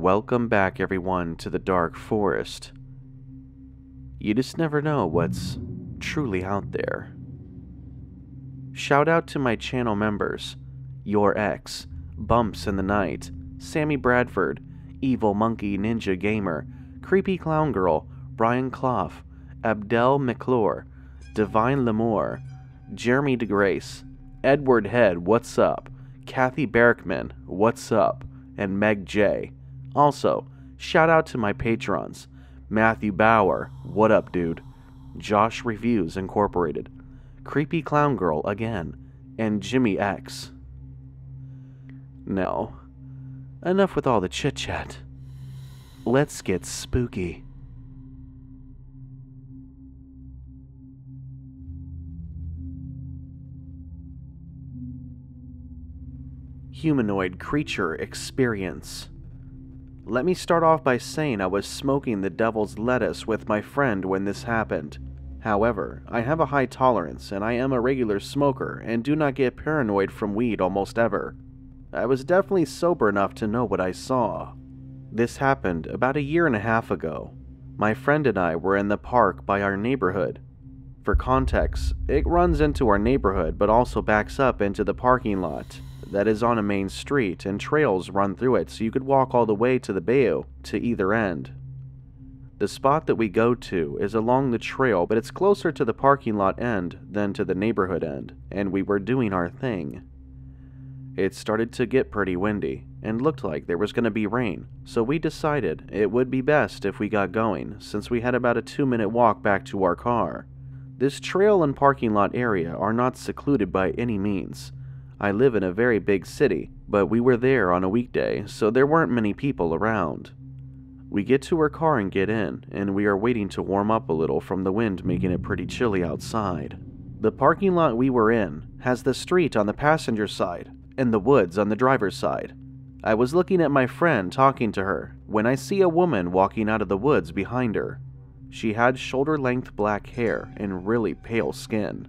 Welcome back, everyone, to the Dark Forest. You just never know what's truly out there. Shout out to my channel members, Your Ex, Bumps in the Night, Sammy Bradford, Evil Monkey Ninja Gamer, Creepy Clown Girl, Brian Clough, Abdel McClure, Divine Lemoore, Jeremy DeGrace, Edward Head, what's up, Kathy Barrickman, what's up, and Meg J. Also, shout out to my patrons, Matthew Bauer, what up dude, Josh Reviews Incorporated, Creepy Clown Girl again, and Jimmy X. No, enough with all the chit chat. Let's get spooky. Humanoid Creature Experience. Let me start off by saying I was smoking the devil's lettuce with my friend when this happened. However, I have a high tolerance and I am a regular smoker and do not get paranoid from weed almost ever. I was definitely sober enough to know what I saw. This happened about a year and a half ago. My friend and I were in the park by our neighborhood. For context, it runs into our neighborhood but also backs up into the parking lot that is on a main street, and trails run through it so you could walk all the way to the bayou to either end. The spot that we go to is along the trail, but it's closer to the parking lot end than to the neighborhood end, and we were doing our thing. It started to get pretty windy and looked like there was going to be rain, so we decided it would be best if we got going since we had about a 2-minute walk back to our car. This trail and parking lot area are not secluded by any means. I live in a very big city, but we were there on a weekday, so there weren't many people around. We get to our car and get in, and we are waiting to warm up a little from the wind making it pretty chilly outside. The parking lot we were in has the street on the passenger side and the woods on the driver's side. I was looking at my friend talking to her when I see a woman walking out of the woods behind her. She had shoulder-length black hair and really pale skin.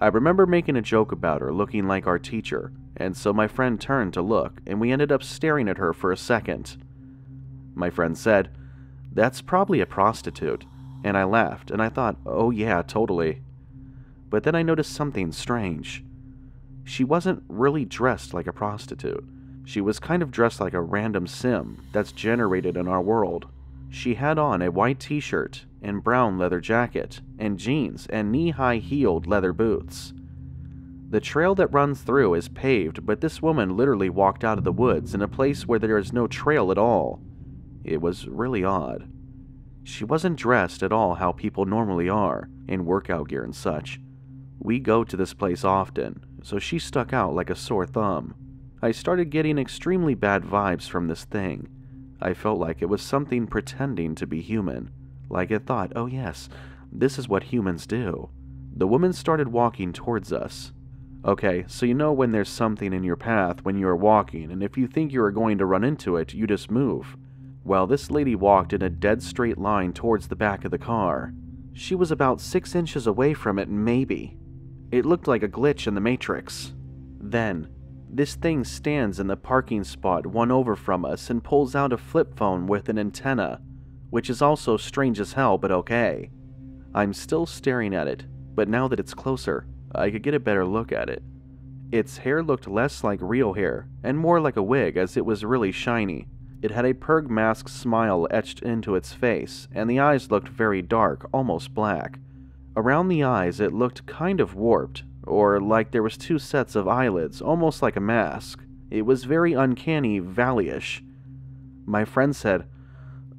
I remember making a joke about her looking like our teacher, and so my friend turned to look, and we ended up staring at her for a second. My friend said, "That's probably a prostitute," and I laughed, and I thought, oh yeah, totally. But then I noticed something strange. She wasn't really dressed like a prostitute. She was kind of dressed like a random sim that's generated in our world. She had on a white t-shirt and brown leather jacket and jeans and knee-high heeled leather boots. The trail that runs through is paved, but this woman literally walked out of the woods in a place where there is no trail at all. It was really odd. She wasn't dressed at all how people normally are, in workout gear and such. We go to this place often, so she stuck out like a sore thumb. I started getting extremely bad vibes from this thing. I felt like it was something pretending to be human, like it thought, oh yes, this is what humans do. The woman started walking towards us. Okay, so you know when there's something in your path when you are walking, and if you think you are going to run into it, you just move. Well, this lady walked in a dead straight line towards the back of the car. She was about 6 inches away from it, maybe. It looked like a glitch in the Matrix. Then, this thing stands in the parking spot one over from us and pulls out a flip phone with an antenna, which is also strange as hell, but okay. I'm still staring at it, but now that it's closer, I could get a better look at it. Its hair looked less like real hair and more like a wig, as it was really shiny. It had a perg mask smile etched into its face, and the eyes looked very dark, almost black. Around the eyes it looked kind of warped, or like there was two sets of eyelids, almost like a mask. It was very uncanny valley-ish. My friend said,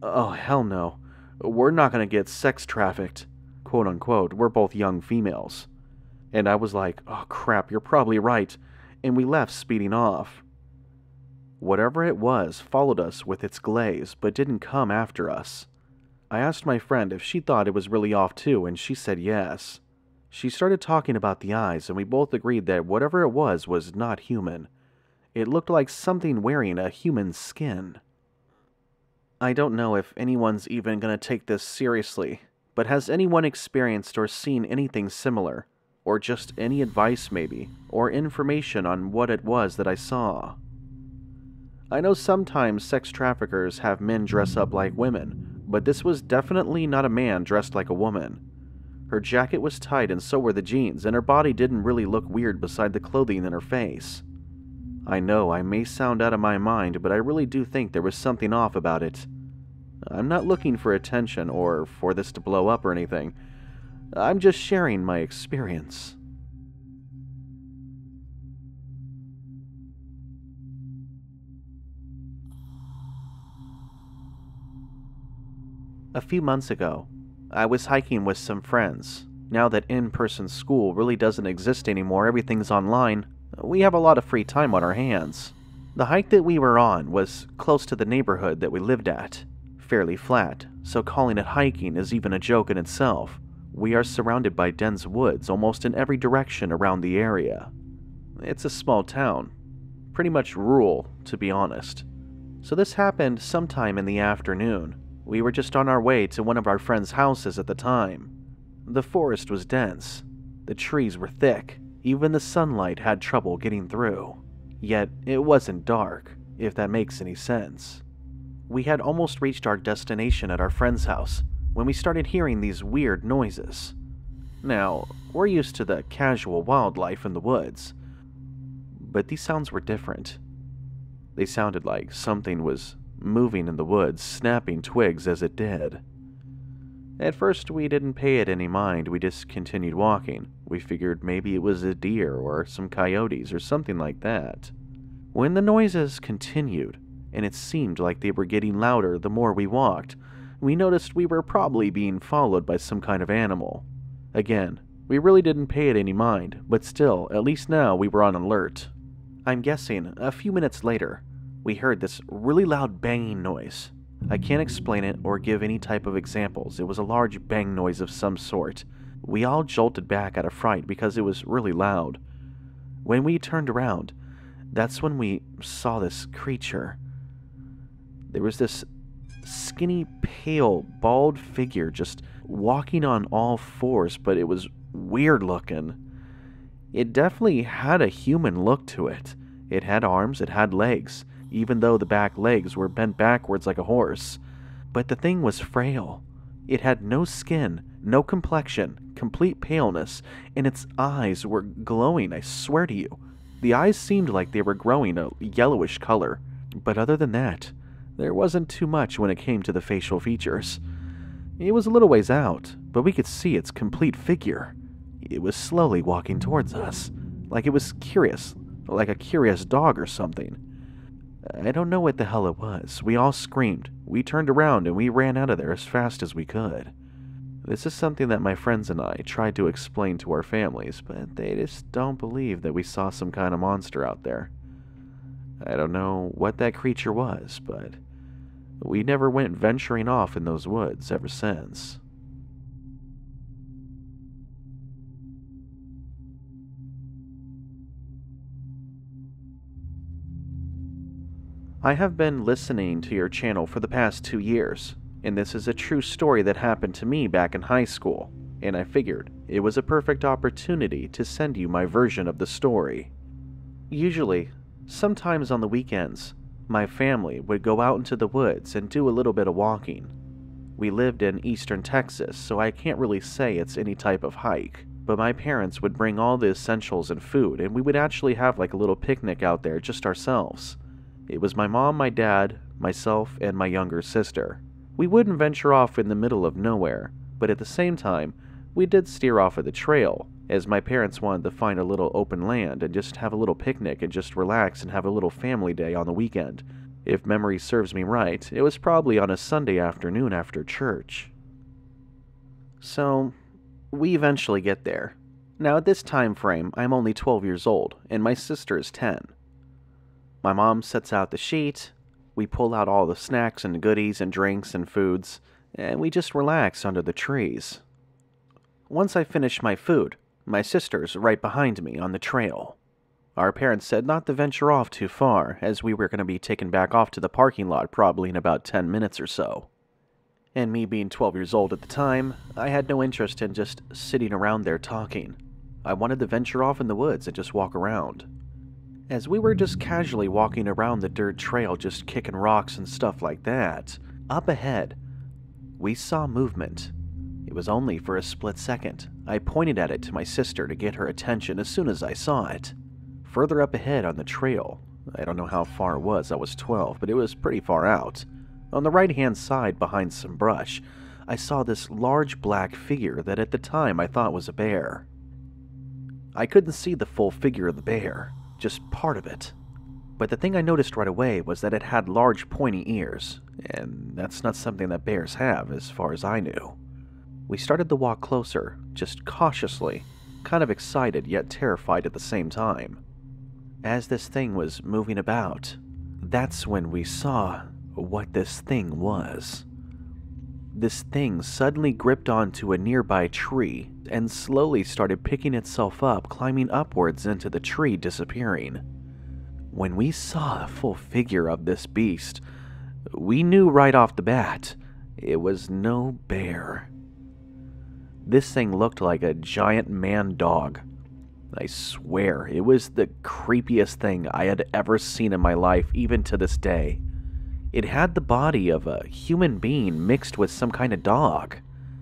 "Oh, hell no. We're not gonna get sex trafficked." Quote unquote, we're both young females. And I was like, oh crap, you're probably right. And we left speeding off. Whatever it was followed us with its glaze, but didn't come after us. I asked my friend if she thought it was really off too, and she said yes. She started talking about the eyes, and we both agreed that whatever it was not human. It looked like something wearing a human skin. I don't know if anyone's even gonna take this seriously, but has anyone experienced or seen anything similar? Or just any advice maybe, or information on what it was that I saw? I know sometimes sex traffickers have men dress up like women, but this was definitely not a man dressed like a woman. Her jacket was tight and so were the jeans, and her body didn't really look weird beside the clothing in her face. I know I may sound out of my mind, but I really do think there was something off about it. I'm not looking for attention or for this to blow up or anything. I'm just sharing my experience. A few months ago, I was hiking with some friends. Now that in-person school really doesn't exist anymore, everything's online, we have a lot of free time on our hands. The hike that we were on was close to the neighborhood that we lived at. Fairly flat, so calling it hiking is even a joke in itself. We are surrounded by dense woods almost in every direction around the area. It's a small town, pretty much rural to be honest. So this happened sometime in the afternoon. We were just on our way to one of our friends' houses at the time. The forest was dense, the trees were thick, even the sunlight had trouble getting through. Yet it wasn't dark, if that makes any sense. We had almost reached our destination at our friend's house when we started hearing these weird noises. Now, we're used to the casual wildlife in the woods, but these sounds were different. They sounded like something was moving in the woods, snapping twigs as it did. At first, we didn't pay it any mind, we just continued walking. We figured maybe it was a deer or some coyotes or something like that. When the noises continued, and it seemed like they were getting louder the more we walked, we noticed we were probably being followed by some kind of animal. Again, we really didn't pay it any mind, but still, at least now we were on alert. I'm guessing a few minutes later, we heard this really loud banging noise. I can't explain it or give any type of examples. It was a large bang noise of some sort. We all jolted back out of fright because it was really loud. When we turned around, that's when we saw this creature. There was this skinny, pale, bald figure just walking on all fours, but it was weird looking. It definitely had a human look to it. It had arms, it had legs, even though the back legs were bent backwards like a horse. But the thing was frail. It had no skin, no complexion, complete paleness, and its eyes were glowing, I swear to you. The eyes seemed like they were growing a yellowish color, but other than that, there wasn't too much when it came to the facial features. It was a little ways out, but we could see its complete figure. It was slowly walking towards us, like it was curious, like a curious dog or something. I don't know what the hell it was. We all screamed. We turned around and we ran out of there as fast as we could. This is something that my friends and I tried to explain to our families, but they just don't believe that we saw some kind of monster out there. I don't know what that creature was, but we never went venturing off in those woods ever since. I have been listening to your channel for the past 2 years, and this is a true story that happened to me back in high school, and I figured it was a perfect opportunity to send you my version of the story. Usually, sometimes on the weekends, my family would go out into the woods and do a little bit of walking. We lived in eastern Texas, so I can't really say it's any type of hike, but my parents would bring all the essentials and food, and we would actually have like a little picnic out there just ourselves. It was my mom, my dad, myself, and my younger sister. We wouldn't venture off in the middle of nowhere, but at the same time, we did steer off of the trail, as my parents wanted to find a little open land and just have a little picnic and just relax and have a little family day on the weekend. If memory serves me right, it was probably on a Sunday afternoon after church. So, we eventually get there. Now at this time frame, I'm only 12 years old, and my sister is 10. My mom sets out the sheet, we pull out all the snacks and goodies and drinks and foods, and we just relax under the trees. Once I finish my food, my sister's right behind me on the trail. Our parents said not to venture off too far, as we were going to be taken back off to the parking lot probably in about 10 minutes or so. And me being 12 years old at the time, I had no interest in just sitting around there talking. I wanted to venture off in the woods and just walk around. as we were just casually walking around the dirt trail, just kicking rocks and stuff like that. Up ahead, we saw movement. It was only for a split second. I pointed at it to my sister to get her attention as soon as I saw it. Further up ahead on the trail, I don't know how far it was, I was 12, but it was pretty far out. On the right-hand side behind some brush, I saw this large black figure that at the time I thought was a bear. I couldn't see the full figure of the bear, just part of it. But the thing I noticed right away was that it had large pointy ears, and that's not something that bears have as far as I knew. We started the walk closer, just cautiously, kind of excited yet terrified at the same time. As this thing was moving about, that's when we saw what this thing was. This thing suddenly gripped onto a nearby tree and slowly started picking itself up, climbing upwards into the tree, disappearing. When we saw the full figure of this beast, we knew right off the bat it was no bear. This thing looked like a giant man dog. I swear, it was the creepiest thing I had ever seen in my life, even to this day. It had the body of a human being mixed with some kind of dog.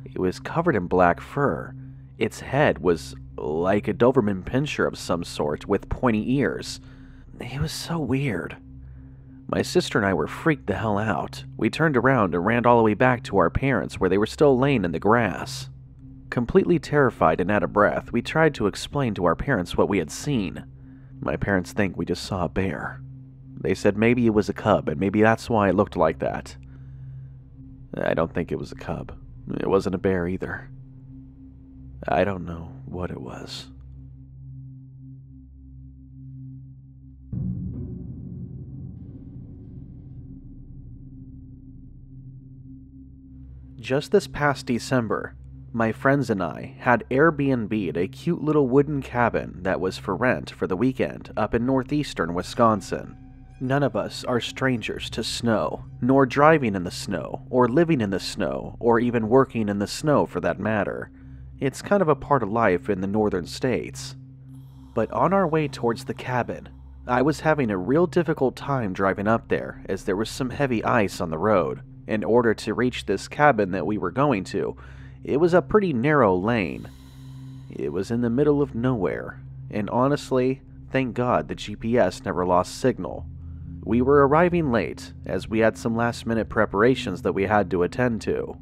It was covered in black fur. Its head was like a Doberman Pinscher of some sort, with pointy ears. It was so weird. My sister and I were freaked the hell out. We turned around and ran all the way back to our parents, where they were still laying in the grass. Completely terrified and out of breath, we tried to explain to our parents what we had seen. My parents think we just saw a bear. They said maybe it was a cub, and maybe that's why it looked like that. I don't think it was a cub. It wasn't a bear either. I don't know what it was. Just this past December, my friends and I had Airbnb'd a cute little wooden cabin that was for rent for the weekend up in northeastern Wisconsin. None of us are strangers to snow, nor driving in the snow, or living in the snow, or even working in the snow for that matter. It's kind of a part of life in the northern states. But on our way towards the cabin, I was having a real difficult time driving up there, as there was some heavy ice on the road. In order to reach this cabin that we were going to, it was a pretty narrow lane. It was in the middle of nowhere, and honestly, thank God the GPS never lost signal. We were arriving late, as we had some last-minute preparations that we had to attend to.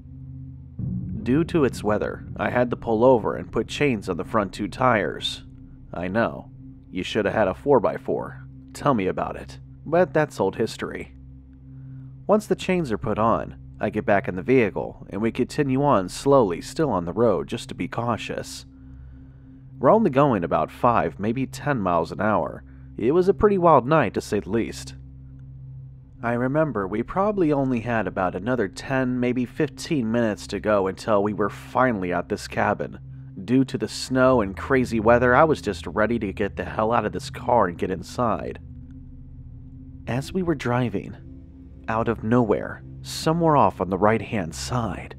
Due to its weather, I had to pull over and put chains on the front two tires. I know, you should have had a 4x4. Tell me about it. But that's old history. Once the chains are put on, I get back in the vehicle, and we continue on slowly, still on the road, just to be cautious. We're only going about 5, maybe 10 miles an hour. It was a pretty wild night, to say the least. I remember we probably only had about another 10, maybe 15 minutes to go until we were finally at this cabin. Due to the snow and crazy weather, I was just ready to get the hell out of this car and get inside. As we were driving, out of nowhere, somewhere off on the right-hand side,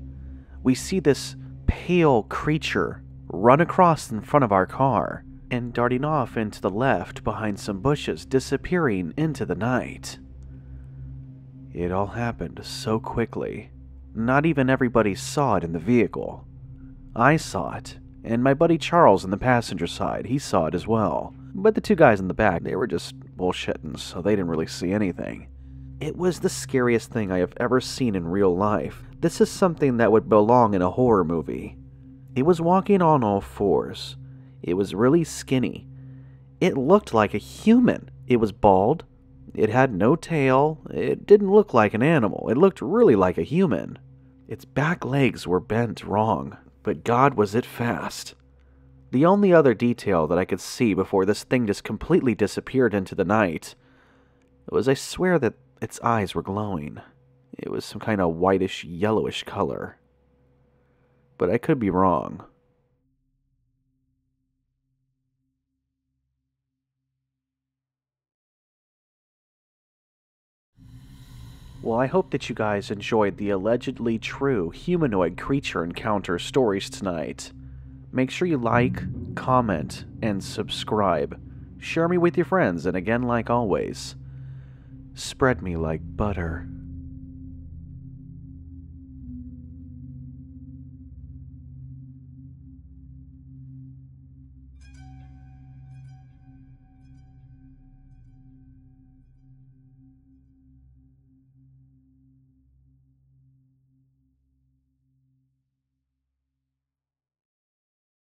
we see this pale creature run across in front of our car and darting off into the left behind some bushes, disappearing into the night. It all happened so quickly. Not even everybody saw it in the vehicle. I saw it, and my buddy Charles in the passenger side, he saw it as well. But the two guys in the back, they were just bullshitting, so they didn't really see anything. It was the scariest thing I have ever seen in real life. This is something that would belong in a horror movie. It was walking on all fours. It was really skinny. It looked like a human. It was bald. It had no tail. It didn't look like an animal. It looked really like a human. Its back legs were bent wrong, but God was it fast. The only other detail that I could see before this thing just completely disappeared into the night was, I swear, that its eyes were glowing. It was some kind of whitish, yellowish color. But I could be wrong. Well, I hope that you guys enjoyed the allegedly true humanoid creature encounter stories tonight. Make sure you like, comment, and subscribe. Share me with your friends, and again, like always, spread me like butter.